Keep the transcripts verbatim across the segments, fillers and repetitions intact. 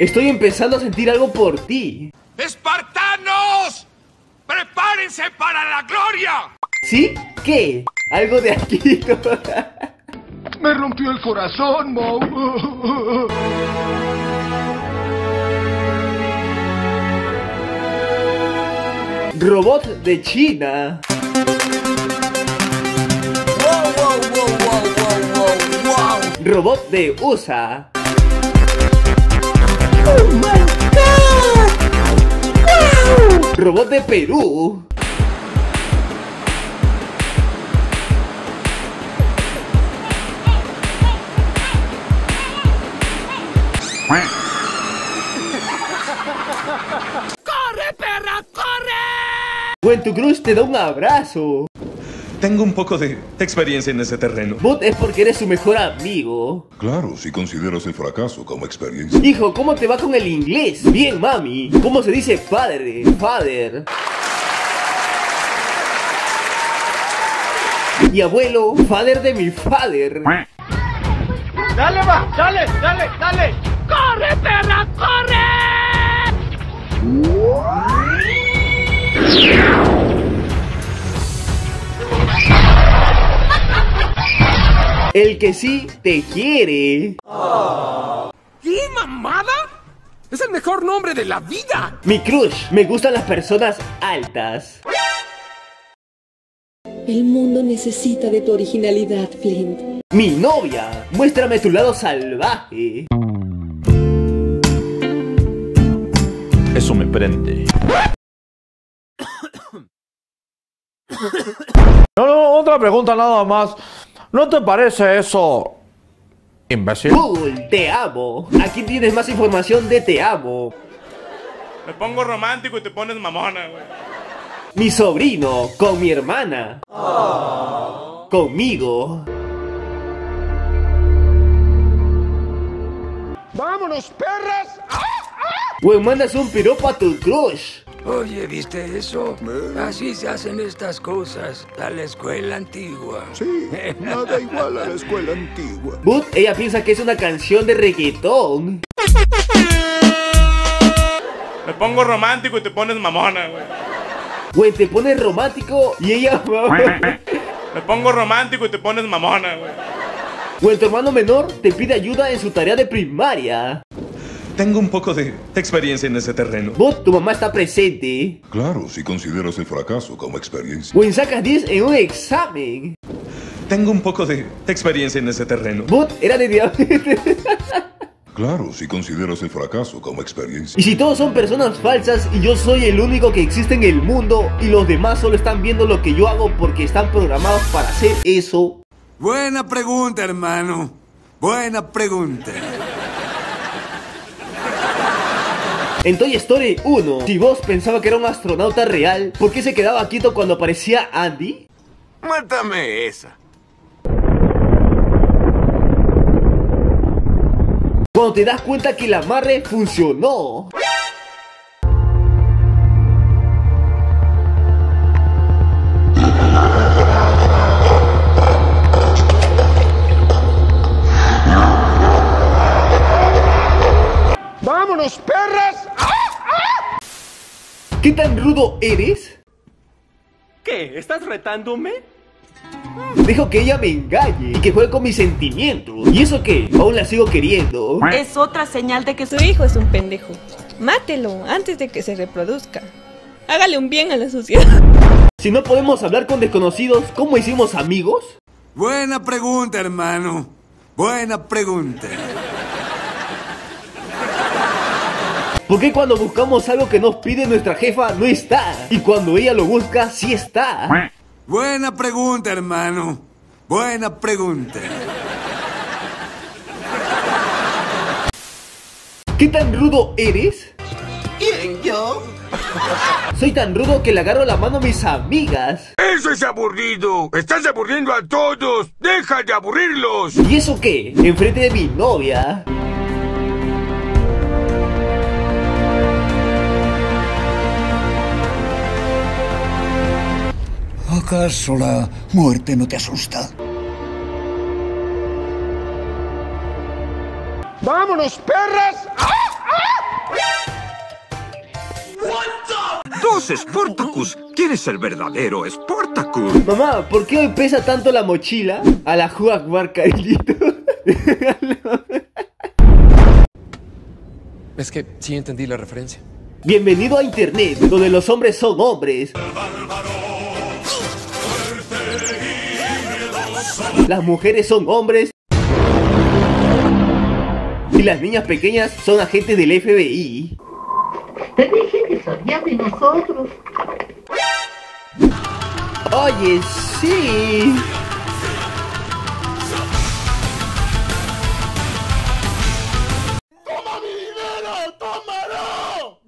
Estoy empezando a sentir algo por ti. ¡Espartanos! ¡Prepárense para la gloria! ¿Sí? ¿Qué? Algo de aquí. Me rompió el corazón, Mo. Robot de China. Wow, wow, wow, wow, wow, wow, wow. Robot de U S A. Oh my God. Wow. Robot de Perú. ¡Corre, perra, corre! Wentucruz te da un abrazo. Tengo un poco de experiencia en ese terreno. Bot es porque eres su mejor amigo. Claro, si consideras el fracaso como experiencia. Hijo, ¿cómo te va con el inglés? Bien, mami. ¿Cómo se dice padre? Father. Y abuelo, father de mi father. Dale, va, dale, dale, dale. ¡Corre, perra, corre! El que sí te quiere. Oh. ¿Qué mamada? Es el mejor nombre de la vida. Mi crush, me gustan las personas altas. El mundo necesita de tu originalidad, Flint. Mi novia, muéstrame tu lado salvaje. Eso me prende. No, no, otra pregunta nada más. ¿No te parece eso, imbécil? Google, te amo. Aquí tienes más información de te amo. Me pongo romántico y te pones mamona, güey. Mi sobrino, con mi hermana. Oh. Conmigo. ¡Vámonos, perras! ¡Ah! ¡Ah! Güey, mandas un piropo a tu crush. Oye, ¿viste eso? Así se hacen estas cosas a la escuela antigua. Sí, nada igual a la escuela antigua. But, ella piensa que es una canción de reggaetón. Me pongo romántico y te pones mamona, güey. Güey, te pones romántico y ella... Me pongo romántico y te pones mamona, güey. Güey, tu hermano menor te pide ayuda en su tarea de primaria. Tengo un poco de experiencia en ese terreno. Bot, tu mamá está presente. Claro, si consideras el fracaso como experiencia. Bot, sacas diez en un examen. Tengo un poco de experiencia en ese terreno. Bot, era de diablo. Claro, si consideras el fracaso como experiencia. Y si todos son personas falsas y yo soy el único que existe en el mundo y los demás solo están viendo lo que yo hago porque están programados para hacer eso. Buena pregunta, hermano. Buena pregunta. En Toy Story uno, si vos pensaba que era un astronauta real, ¿por qué se quedaba quieto cuando aparecía Andy? Mátame esa. Cuando te das cuenta que el amarre funcionó. ¡Vámonos, perras! ¿Qué tan rudo eres? ¿Qué? ¿Estás retándome? Dejo que ella me engañe y que juegue con mis sentimientos. ¿Y eso qué? Aún la sigo queriendo. Es otra señal de que su hijo es un pendejo. Mátelo antes de que se reproduzca. Hágale un bien a la sociedad. Si no podemos hablar con desconocidos, ¿cómo hicimos amigos? Buena pregunta, hermano. Buena pregunta. ¿Por qué cuando buscamos algo que nos pide nuestra jefa no está? Y cuando ella lo busca, sí está. Buena pregunta, hermano. Buena pregunta. ¿Qué tan rudo eres? ¿Quién, yo? Soy tan rudo que le agarro la mano a mis amigas. ¡Eso es aburrido! ¡Estás aburriendo a todos! ¡Deja de aburrirlos! ¿Y eso qué? Enfrente de mi novia. ¿Acaso la muerte no te asusta? ¡Vámonos, perras! ¡Ah! ¡Ah! sos Sportacus. ¿Quién es el verdadero Sportacus? Mamá, ¿por qué hoy pesa tanto la mochila? A la Juaguarca, carito. Es que sí entendí la referencia. Bienvenido a internet, donde los hombres son hombres. Las mujeres son hombres. Y las niñas pequeñas son agentes del F B I. Te dije que sabías de nosotros. Oye, sí. ¡Toma mi dinero! ¡Tómalo!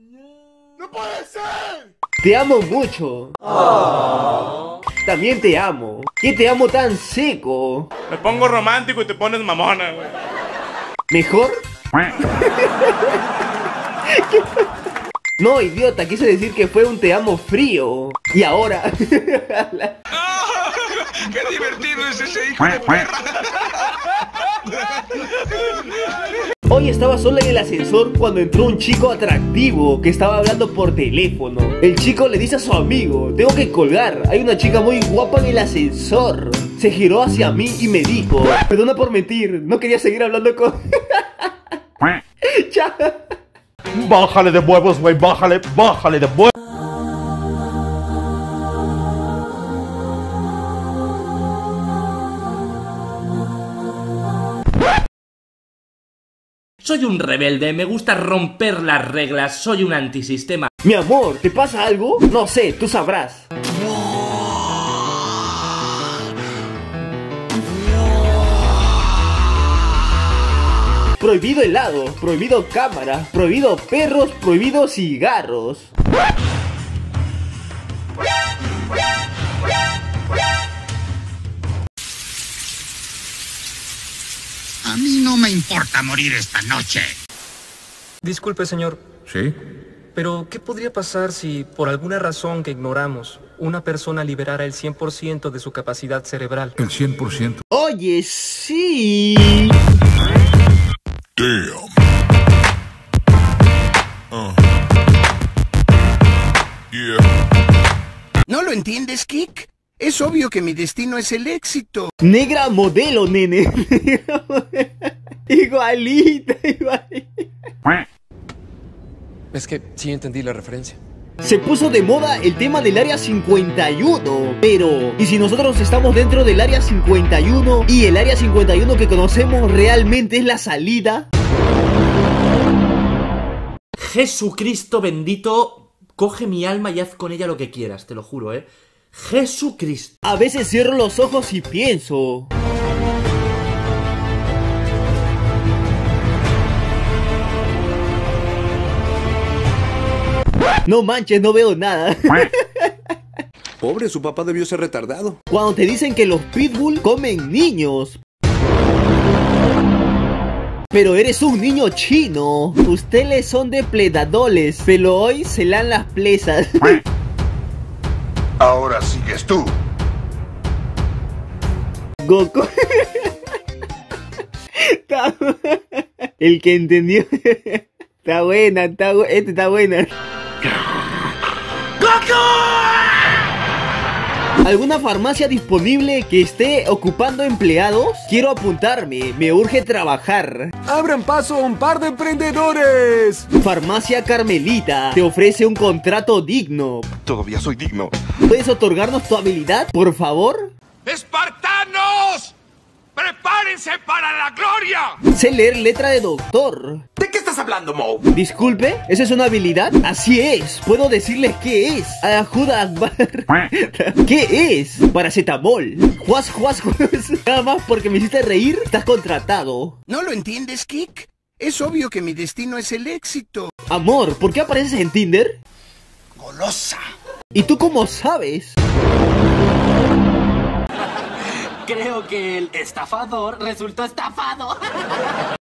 ¡No puede ser! Te amo mucho. Oh. También te amo. ¿Qué te amo tan seco? Me pongo romántico y te pones mamona, güey. ¿Mejor? No, idiota, quise decir que fue un te amo frío. Y ahora... ¡Oh, ¡qué divertido es ese hijo de perra! Hoy estaba sola en el ascensor cuando entró un chico atractivo que estaba hablando por teléfono. El chico le dice a su amigo: tengo que colgar, hay una chica muy guapa en el ascensor. Se giró hacia mí y me dijo: perdona por mentir, no quería seguir hablando con... Chao. Bájale de huevos, güey, bájale, bájale de huevos. Soy un rebelde, me gusta romper las reglas, soy un antisistema. Mi amor, ¿te pasa algo? No sé, tú sabrás. Prohibido helado, prohibido cámara, prohibido perros, prohibido cigarros. A mí no me importa morir esta noche. Disculpe, señor. ¿Sí? Pero, ¿qué podría pasar si, por alguna razón que ignoramos, una persona liberara el cien por ciento de su capacidad cerebral? El cien por ciento. Oye, sí. Damn. Uh. Yeah. ¿No lo entiendes, Kik? Es obvio que mi destino es el éxito. Negra Modelo, nene. Igualita, igualita. Es que sí entendí la referencia. Se puso de moda el tema del área cincuenta y uno. Pero, ¿y si nosotros estamos dentro del área cincuenta y uno? Y el área cincuenta y uno que conocemos realmente es la salida. Jesucristo bendito, coge mi alma y haz con ella lo que quieras, te lo juro, eh. Jesucristo. A veces cierro los ojos y pienso. No manches, no veo nada. Pobre, su papá debió ser retardado. Cuando te dicen que los pitbull comen niños. Pero eres un niño chino. Ustedes son depredadores, pero hoy se lan las plesas. Ahora sigues tú, Goku. El que entendió. Está buena, está buena. Este está buena. ¡Goku! ¿Alguna farmacia disponible que esté ocupando empleados? Quiero apuntarme, me urge trabajar. ¡Abran paso a un par de emprendedores! Farmacia Carmelita te ofrece un contrato digno. Todavía soy digno. ¿Puedes otorgarnos tu habilidad, por favor? ¡Espartanos! ¡Prepárense para la gloria! Sé leer letra de doctor. ¿De qué estás hablando, Mo? Disculpe, ¿esa es una habilidad? Así es, puedo decirles qué es. Ayuda Akbar. ¿Qué es? Paracetamol. Juas, juas, juas. Nada más porque me hiciste reír, estás contratado. ¿No lo entiendes, Kik? Es obvio que mi destino es el éxito. Amor, ¿por qué apareces en Tinder? Golosa. ¿Y tú cómo sabes? Creo que el estafador resultó estafado.